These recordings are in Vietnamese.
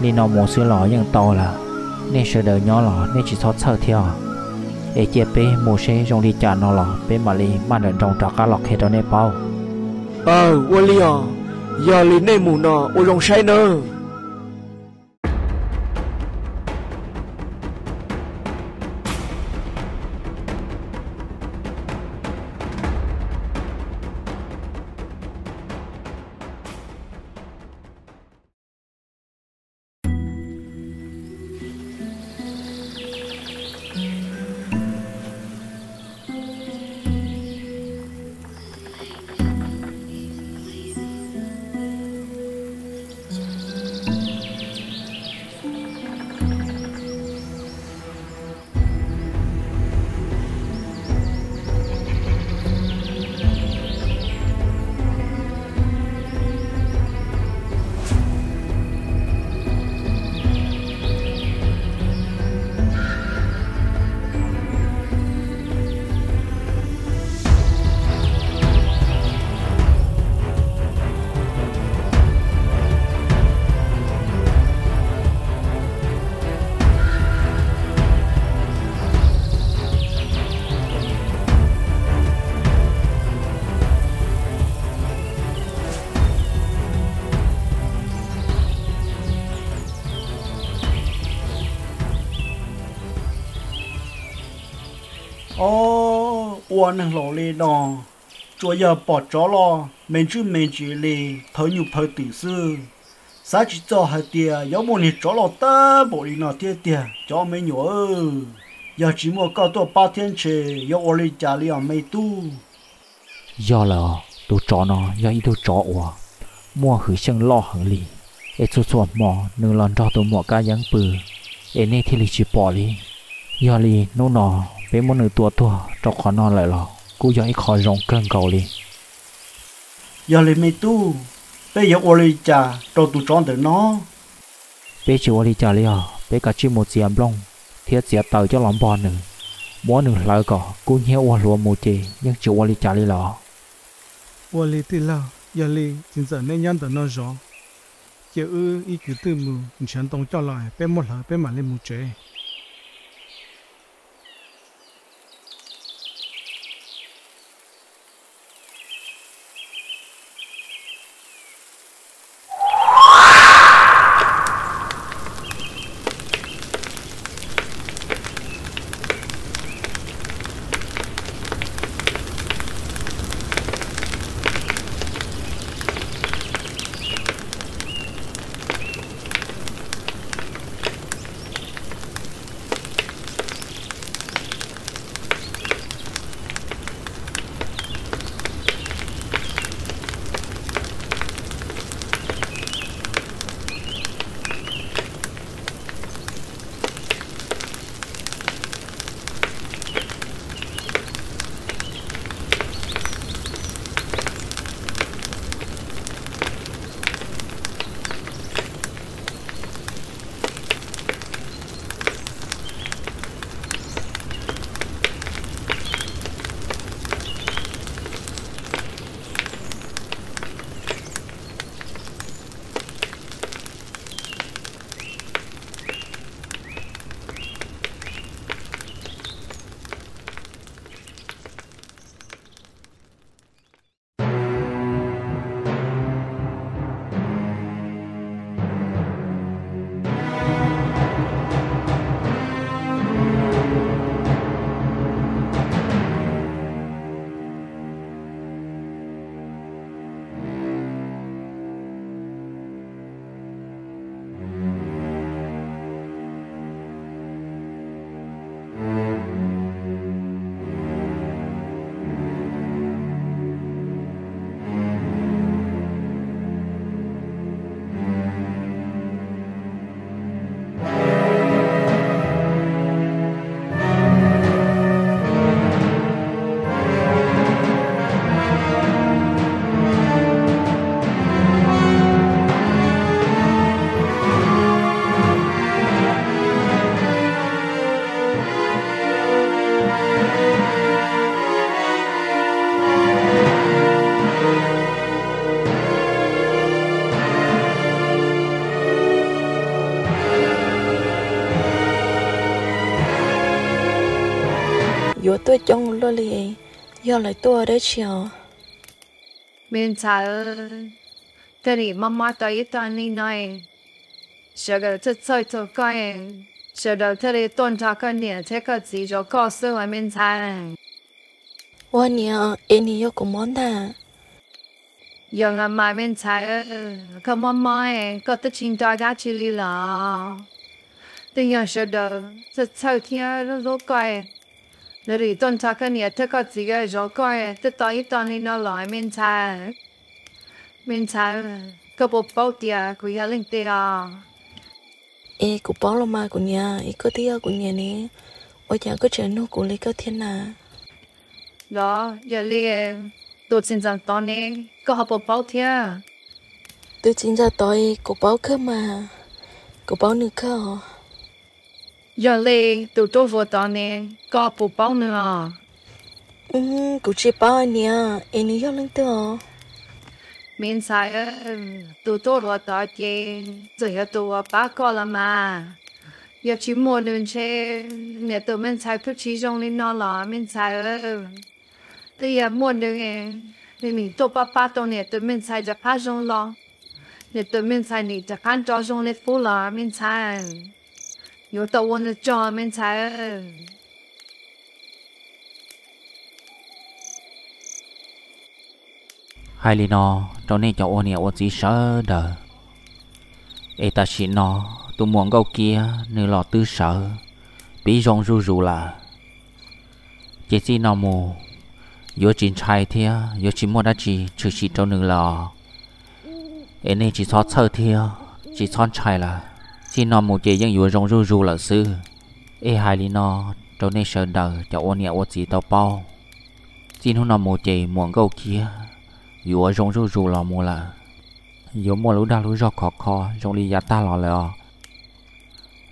nên nó muốn sửa lò nhưng to là nên sửa đời nhỏ lò nên chỉ thoát sợ theo để chia bé mua xe trong đi trả nó lò bé mà li mà đợt trong trả cá lọc hết rồi nên bao ô li à giờ li nên mù nọ ô rong say nữa năng lò lê đò, chúa giờ bỏ chó lò, mình chứ mình chỉ lê thở nhục thở tử sư, sáng chỉ cho hai tia, gió buồn thì chó lò ta bộ đi nọ tia tia, cho mấy nhổ ơi, giờ chỉ mua cao to ba thiên chế, gió ô lê trả lì ở mấy tu, giờ là tôi chó nó, giờ ít tôi chó ủa, mua hử xăng lò hử lì, ế số số mỏ nương lòn cho tôi mỏ cá giáng bự, ế này thì lì chỉ bỏ lì, giờ lì nô nọ. Bé muốn nửa tua cho khó non lại lò, cú giỏi khó rong cơn cầu đi. Giờ lấy mấy tu, bé giờ ô li trà cho tụi tròn từ nó. Bé chịu ô li trà liền, bé cả chịu một giềm long, thiết giềm tàu cho lắm bò nửa, bó nửa lại cỏ, cú nheo ô lúa một chì, nhưng chịu ô li trà liền lò. Ô li từ lâu, giờ li chính giờ nên nhăn từ nó rõ, giờ ư ý cứ từ mù, chẳng tông cho lại, bé một lại bé mà lên một chế. tôi chọn lối này, do lại tôi đấy chiều. Mình trả ơn, thế thì mama tôi ít ăn đi nói, giờ cái thứ chơi tôi coi, giờ đầu thế thì tuần tra cái này thế cái gì cho có sự với mình trả. Hôm nay em đi học cũng muốn ta. Giờ ngày mai mình trả ơn, cái mama em có thể chỉnh đôi cái chữ đi là. Tình yêu sẽ được, sẽ sau thiên nó rối coi. Nếu đi tuần tra cái này, thế có gì cái rối coi, thế tới ít tuần thì nó lại mình trả, cái bộ bao tiền của gia đình tiền à. Ê, của bao lắm mà của nhà, ít có tiền của nhà này, ôi chả có chuyện nó của lấy cái thiên à. Đó, giờ liền, tôi xin rằng tuần này, có học bộ bao tiền. Tôi xin rằng tôi của bao cơ mà, của bao nữa cơ. Giờ lê, tụi tôi vừa tỏ nè, có bộ báo nữa. Cũng chỉ báo nè, em nhớ lên tựa. Mình xài ơn, tụi tôi vừa tỏ chê, rồi hả tụi báo có là mà. Giờ chỉ mua đường chê, nè tụi mình xài phức trí rong lên nó là, mình xài ơn. Tụi giờ mua đường nè, nè mình tụi báo tụi nè tụi mình xài giáp hát rong lọ. Nè tụi mình xài nè giáp hát rong lên phố là, mình xài ơn. Yo ta wanna join men ta. Hai li no, tao này cháu onia o chi sợ đờ. Ê ta xin nó, tụi muộn gâu kia nửa lọ tư sợ. Bí rong ru ru là. Chị xin nó mù. Yo chín chai thia, yo chín mua đã chi trừ xịt tao nửa lọ. Ê này chỉ xót sợ thia, chỉ xót chai là. Chị nó một chị dân dụ rong ru là sư. Ê hai lý nó, cháu này sợ đờ, cháu ôn nhẹ ôn chị tao bao. Chị nó một chị muốn câu kia, dụ rong ru là mù là. Dụ mùa lũ đa lũ rò khó khó, rong đi giá ta lò lò.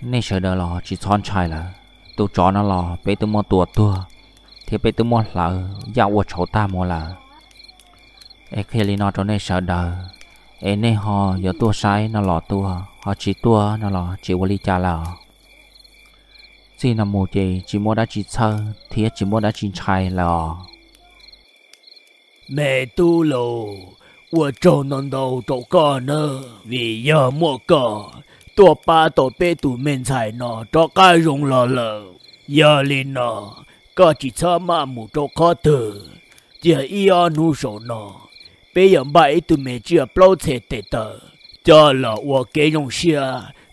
Này sợ đờ lò, chị son chai là. Tụ chó nó lò, bế tư mô tùa tùa. Thế bế tư mô là, dạ ua cháu ta mù là. Ê khi lý nó cháu này sợ đờ. Ê này họ, dụ tùa sai nó lò tùa. Họ chỉ tua nó là chỉ vali cha là chỉ là một chị mua đã chỉ sơ thì chỉ mua đã chỉ chai là mẹ tu lù của trâu non đầu tổ con nữa vì giờ mua cỏ tua ba tổ bé tụi mình xài nó cho cái rung lờ lờ giờ lên nó có chỉ sơ mà một chỗ khó từ giờ yêu nu số nó bây giờ bảy tụi mình chưa bao giờ tệ tờ cho là ủa cái dòng xe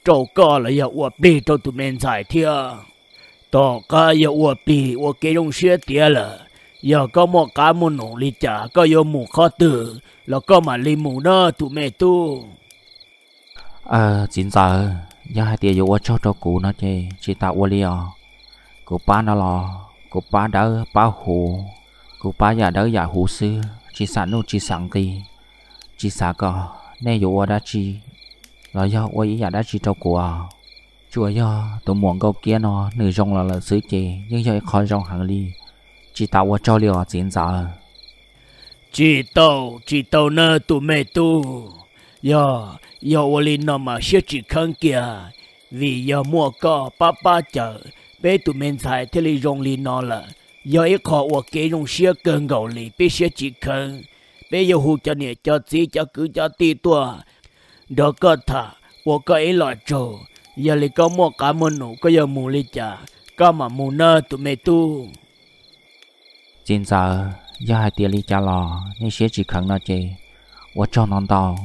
trâu cá là giờ ủa bì trâu tụi mình xài thia, tàu cá giờ ủa bì ủa cái dòng xe tiếc là giờ có một cá một nụ lì chả có vô mù khó tử là có mà lì mù đó tụi mình tu. Chính giờ giờ hai tiệt ủa cho trâu cũ nó chơi chỉ tạo ủa liền, cụ ba nó lò, cụ ba đỡ ba hù, cụ ba giờ đỡ giờ hù sư chỉ sẵn luôn chỉ sẵn tì, chỉ sả cò. Này dù đã chi là do ôi ý đã chi trâu của chùa do tụi muộn câu kia nó nửa rong là xứ chê nhưng do khó rong hàng ly chỉ tao cho liều diễn giả chỉ tao nơ tụi mẹ tu do ôi nó mà xứ chỉ khăn kia vì do mua cỏ papa chở bé tụi mình xài thế li rong li nó là do ý khó ôi cái rong xứ cơn gầu li bé xứ chỉ khăn bây giờ hú cho nè cho xí cho cứ cho ti tua đó có thà của cái loại trâu giờ lại có một cá môn nụ có giờ mù lì chả có mà mù nơ tụi mày tu chính giờ giờ hai tia lì chả lò nên sẽ chỉ khẳng nó chơi của cho non tàu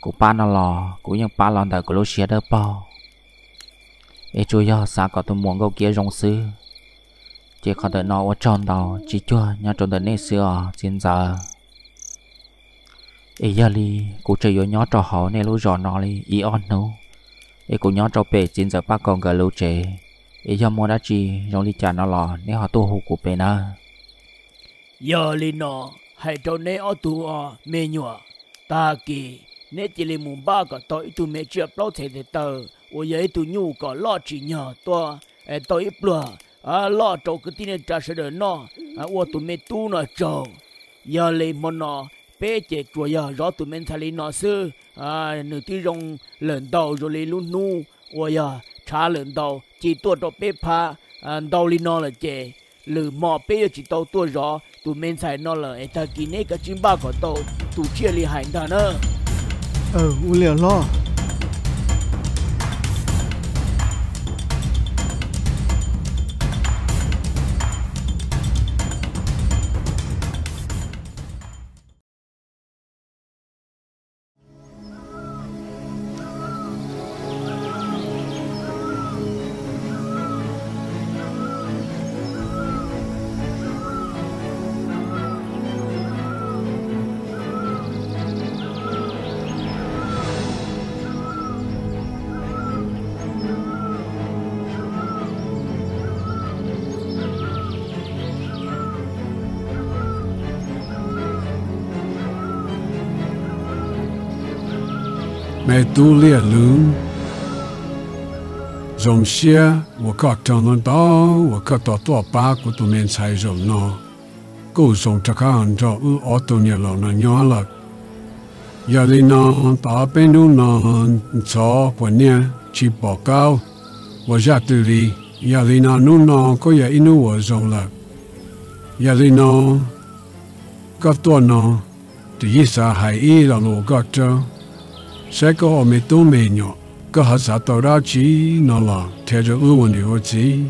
của ba nó lò của những ba lon đời của lũ xe đỡ bao ê chú giờ sáng có tụi muộn câu kia rong sư chỉ còn đợi nó của tròn tàu chỉ chua nhà tròn đợi nên xưa chính giờ ấy giờ li, cô chơi với nhỏ trò họ này lối giòn nó li, ý on nô, ấy cô nhỏ trò bé chín giờ ba con gà lối trẻ, ấy giờ mua đá chi, rong li chả nó lò, nếu họ tu hú của bé na, giờ li nó, hãy cho né ở tu ở mẹ nhọ, ta kỳ, né chỉ li mùng ba cả tối tu mẹ chưa bao thể tờ, ôi giờ tu nhu cả lo chỉ nhờ to, tối ít bữa, lo trâu cứ tin trả sẽ được nó, ôi tu mẹ tu nó trâu, giờ li mòn nó. Bé trẻ chùa giờ rõ tụi mình thay nó xưa nửa tí rong lợn đầu rồi lấy luôn nu, ôi giờ trả lợn đầu chỉ tua cho bé pa đầu li nó là trẻ lử mò bây giờ chỉ tàu tua gió tụi men xài nó là ta kí nấy cả chim ba của tàu tụi kia li hành đàn ơ u liều lo mẹ tu liệt lưng dòng xe của các trường lớn đó của các tổ tổ ba của tụi mình xài dòng nó cố dòng chắc ăn cho ở tụi nhà lầu nó nhỏ lắm giờ đi nó ta bên luôn nó cho của nhà chỉ bỏ cao và ra từ đi giờ đi nó luôn nó có giờ inu ở dòng lắm giờ đi nó các tổ nó thì sao hay ý là lô các trường sẽ có mấy tu mê nhỏ có hạt giả tàu ra chỉ nó là theo cho ưu vấn điều gì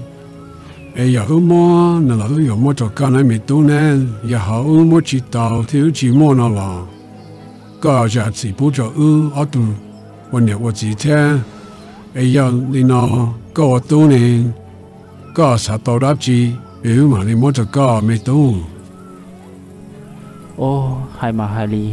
ấy giờ ưu mua nó là ưu mua cho cái này mấy tu nè giờ họ ưu mua chỉ tàu thiếu chỉ mua nó là có giá chỉ bù cho ưu ở tu vấn điều gì thế ấy giờ đi nó có tu nè có hạt tàu ra chỉ biểu mà đi mua cho cái mấy tu ô hai mà hai đi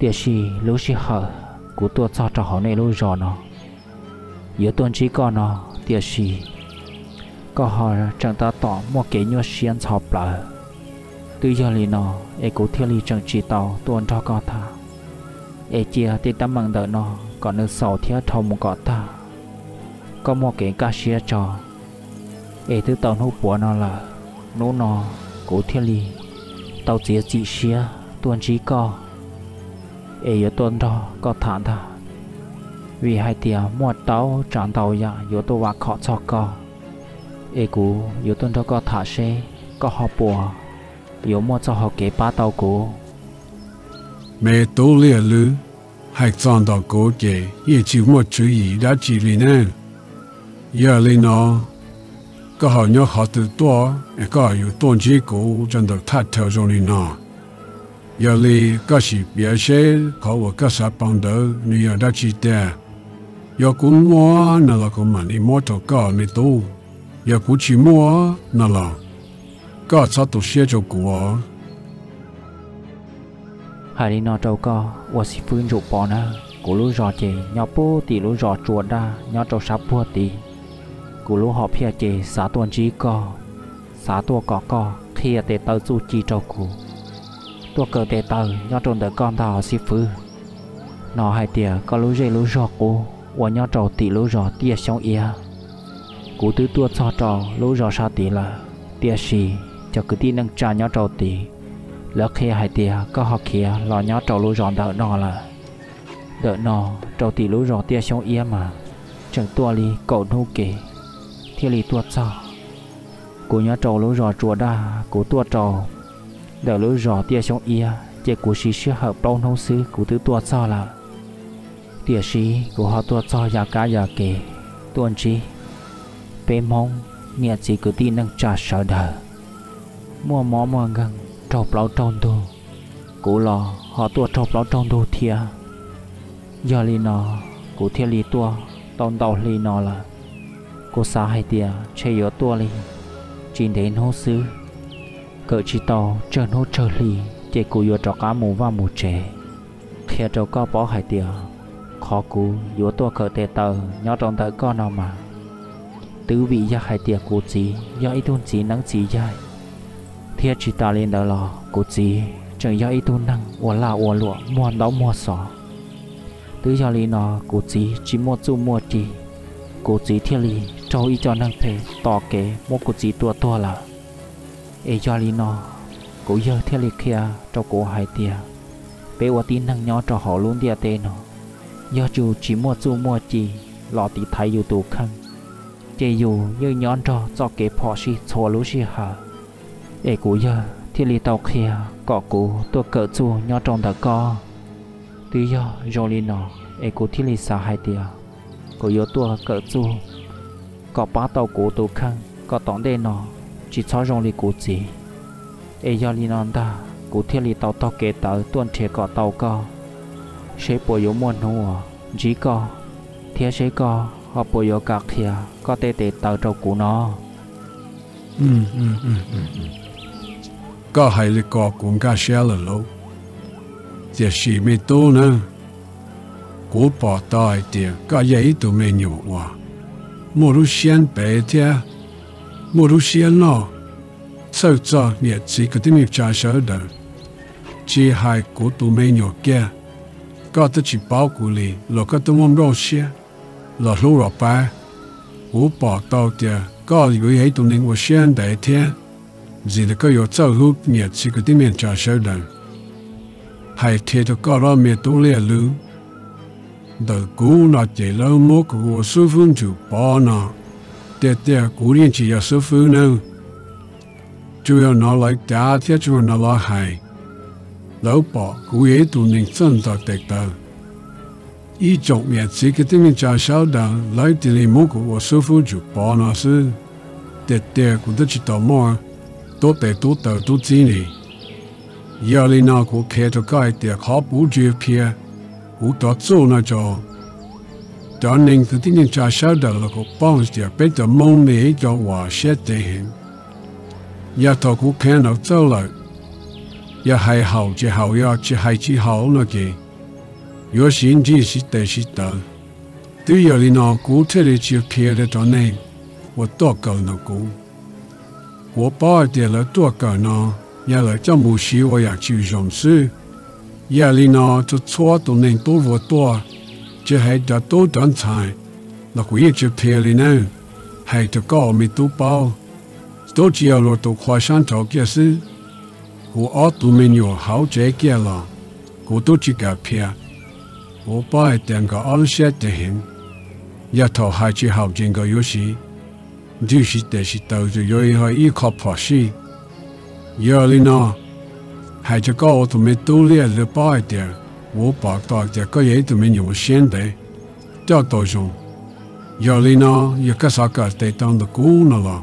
Tiếc gì lũ sĩ hở của tôi cho họ này lũ giò nó giữa tuần chỉ còn nó tiếc gì có họ chẳng ta tỏ một cái nhớ xiên sọp lở từ giờ lì nó ấy cố theo lì chẳng chỉ tàu tuần cho con ta ấy chia thì tấm bằng đỡ nó còn được sáu theo thòng một con ta có một cái cá xía trò ấy từ tàu hút búa nó là nô nó cố theo lì tàu chia chỉ xía tuần chỉ còn ấy ở tuần đó có thản thà vì hai tia mua tàu tràn tàu ya yếu tố và khó cho co ấy cú yếu tuần đó có thả xe có họ bùa yếu mua cho họ kế ba tàu cú mẹ tố lìa lứ hai tràn tàu cú kể ý chỉ một chú ý đã chỉ lì nè giờ lì nó có họ nhớ họ từ tua có yếu tuần chỉ cú chẳng được thắt theo trong lì nó giờ lì các sĩ bia xe có một các sản phẩm đó như đã chỉ ra, giờ cũng mua nó là cũng mình mua cho cả mấy tu, giờ cũng chỉ mua nó là các sản phẩm xe cho của. Hai đi nó trâu cả, và si phun rượu bỏ nữa, cú lú rò chè, nhau bố thì lú rò chuột ra, nhau trâu sáp bùa thì, cú lú họ phe chè, xả tuần chỉ co, xả tua co, khi để tao du chi trâu cú. Tôi cờ tê tờ nhau trộn tới con thảo sĩ phư nó hai tìa có lũ dây lũ rò cô và nhau trầu tỉ lũ rò tìa xong ia cú tứ tua cho trò lũ rò xa tỉ là tìa xì cho cứ tí nâng trà nhau trầu tỉ lỡ khi hai tìa có họ kia lò nhau trầu lũ rò đỡ nó là đỡ nó trầu tỉ lũ rò tìa xong ia mà chẳng tua lì cậu nô kể thiê lì tua cho cú nhau trầu lũ rò chùa đa cú tua trầu đỡ lũ rò tia trong ia chế của sĩ sẽ hợp đông thông sư của tứ tua cho là tia sĩ của họ tua cho giá cá giá kề tuần chi bê mông nghĩa chỉ cứ tin năng trả sợ đỡ mua mó mua gần trộp lão trông đồ cú lò họ tua trộp lão trông đồ thia giờ lì nó cú thia lì tua tông đầu lì nó là cô xa hay tia chơi yếu tua lì chỉ đến hô sư cỡ chỉ tàu chờ nô chờ lì chạy cú vô trò cá mù và mù trẻ khi trâu có bỏ hải tiều khó cú vô tua cỡ tê tờ nhỏ tròn tới con nào mà tứ vị giác hai tiệc cố trí do ít tôn trí năng trí dài thiết chỉ ta lên đó lò cố trí chẳng do ít tôn năng ủa là ủa lụa mua đó mua sỏ tứ cho lý nó cố trí chỉ mua chu mua trì cố trí thiết lý cho ít cho năng thể tỏ kế mua cố trí tua tua là ấy cho lý nó cố giờ thiết lý kia cho cố hai tiệc bé ủa tin năng nhỏ cho họ luôn tiệc tên nó do chủ chỉ mua chu mua trì lọ tí thấy dù tù khăn chế dù như nhón trò cho kế phò xì xô lũ xì hả để cú giờ thì lì tàu kia cọ cú tôi cỡ chù nhó trong thờ co tuy do rồi nó để cú thì lì xa hai tìa cú yếu tôi cỡ chù cọ bá tàu cú tù khăn cọ tỏng đề nó chỉ cho rồi lì cú gì để do lì non ta cú thì lì tàu tàu kế tới tuần chế cọ tàu co sẽ bồi yếu muôn hùa dí co thế sẽ co họ bồi yếu cạc kia có tê tê tàu trâu cú nó có hay là có cũng cả xe là lâu giờ xì mê tô nè cú bỏ tay tiền cả giấy tụi mê nhiều quá mua đồ xiên bé thế mua đồ xiên nó sau đó nhật chỉ có thể mình trả sớm được chỉ hai cú tụi mê nhiều kia có thể chỉ bảo cú liền là có tụi mông đồ xiên là lúa là ba cú bỏ tao tiền có gì với ấy tụi mình mua xiên bé thế gì là có yếu tố lúc nhiệt chỉ có tiếng miền trà sâu đậm, hay thế thì có ra miền tủ lẻ lú, đời cũ nó chỉ lâu mốt của sư phụ chủ bỏ nó, để theo cũ liên chỉ là sư phụ nữa, chủ yếu nó lại trả thiết cho nó là hay, lâu bỏ cũ ấy tụi mình sinh ra tệ tờ, ý chọn nhiệt chỉ có tiếng miền trà sâu đậm lấy từ lì mốt của sư phụ chủ bỏ nó sư, để theo cũng chỉ tò mò. Tốt để tốt đầu tốt gì nè, giờ lên nào cũng kẹt cho cái để khó bù chưa kia, bù đót số nó cho, cho nên từ tiếng nhân cha sau đó là có bao giờ biết được mong mê cho hòa sẽ thể hiện, giờ thọ cũng kẹt nó trâu lại, giờ hay hậu chỉ hậu giờ chỉ hậu nó kì, giờ sinh chỉ sẽ tới, từ giờ lên nào cũng thế để chưa kia để cho nên, tôi đọc câu nó cũng. 我爸点了多个呢，原来这么些我也去认识，夜里呢就错都能多不多，这还得多短暂，那个一直骗你呢，还得搞没多包，都只要落到花山找件事，我阿都没有好这件了，我都只个骗，我爸点个二十的很，一头还去好几个游戏。就是但是到就有一下依靠破事，有哩呢，还就搞我们都列了包一点，我把大家个人都没有现代，叫多种，有哩呢，有个啥个在当的姑那了，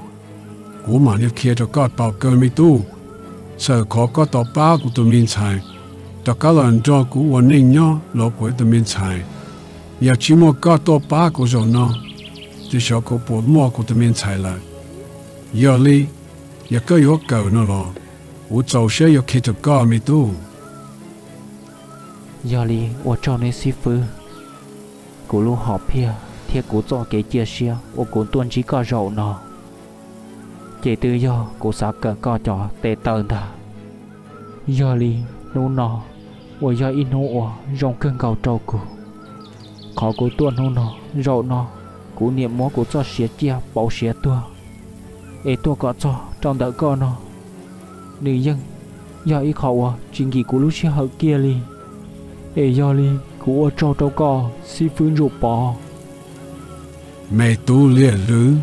我嘛你开着个包个没多，手靠个到包个都没菜，大家人照顾我人家老婆都没菜，也起码个到包个上呢。这小狗不摸过的面菜了，夜里也个有狗呢了，我早些要开着搞没多。夜里我找你媳妇，古路好撇，贴古做给介绍，我古端起个肉呢，这都要古啥个搞着得等的。夜里奴呢，我要一奴我用更高照顾，考古端奴呢肉呢。cú niệm mó của cho xé chia bảo xé tua, ấy tua có cho trong đợt con nó, nữ dân, do ý khẩu chính kỳ của lúc xé hở kia li, ấy do li của cho trâu cò si phun rượu bò, mày tu liền lứ,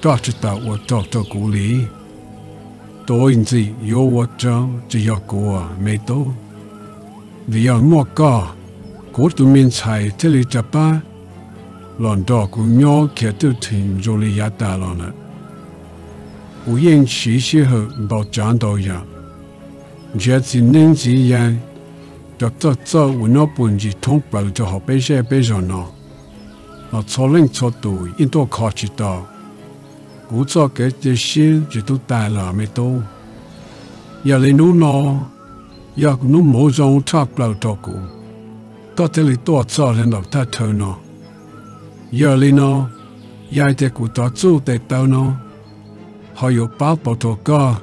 cho chỉ tao của cho cú li, tôi chỉ yêu của cho chỉ yêu của mày tu, vì yêu mó cò, của tụi mình xài thế li chả ba. lần đó cũng nhớ kẻ tự tìm rồi lý giá đá lắm ạ. Ú yên chí xí hợp bảo chán đau giá. Giá chỉ nên dĩ dàng, đọc tất cả ủ nó bốn dì thông báo cho họ bế xe bế giọt nó. Nó cho lên cho tụi yên tố khó chí đau. Ú cho kẻ tế xuyên dì tụ đá lạ mê tố. Yà lê nụ nó, yà nụ mô dòng tháp bảo đau cụ. Tất tế lý tố cho lên đọc thác thơ nó. Giờ lên nó, Yai te ku to zu te tau no. Hoi u pao po to ka.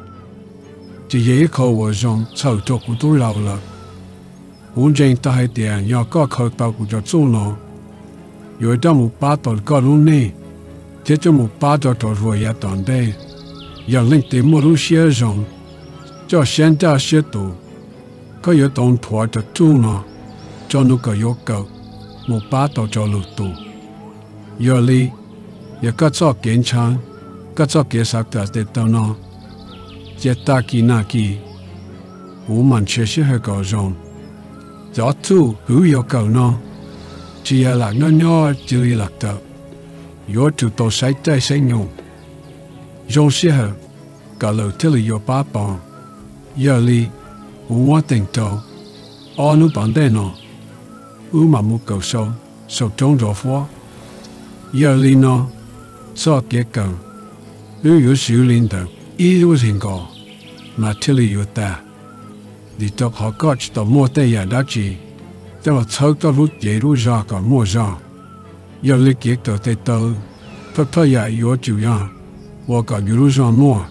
Ti ye ko wo zong chau to ku tu lao la. Un jeng ta hai tian ya ka ko tau ku to zu no. Yo da mu pa to ka lu ni. Te cho mu pa to to vo ya ton de. Ya ling te mo lu xie zong. Cho shen da xie tu. Ka yo ton to to zu no. Cho nu ka yo ka. Mu pa to cho lu tu. Yo li. Ya ka cho kien chang. Ka cho kia sak ta te tau no. Che ta ki na ki. U man che she he ko zong. Cho tu hu yo ko no. Chỉ là nhỏ chưa lạc tờ, yo tụt tàu say tay say nhung, rong xe hở, cả lầu tilly yo ba bong, giờ li, uống tỉnh tàu, ao nu bằng đen nó, u mà mu cầu sâu, sâu trong gió phố, giờ li nó, sao kết cận, nếu yo xử linh tờ, ý yo thành cò, mà tilly yo ta, đi tóc họ cắt tàu mua tay ya đã chi. Tao là thâu tao rút dễ rút ra còn mua ra, giờ lấy kiệt tờ tay tao, phải phải dạy yo chịu ra, và cả yo rút ra mua,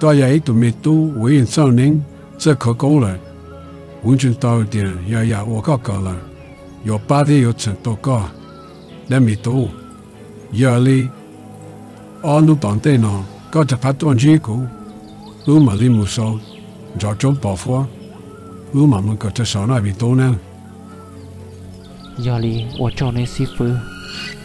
tao dạy tụi mày tu với anh sau nín, sẽ khó cố lại, muốn chúng tao thì giờ giờ và các cậu là, yo ba thì yo thành tao cả, để mày tu, giờ lấy, anh lúc bằng tay nó, có thể phát toàn trí cũ, lúc mà đi mua sầu, giờ trốn bỏ phố, lúc mà mình có thể sống lại bị tu nè. Yali, watch on a seafood.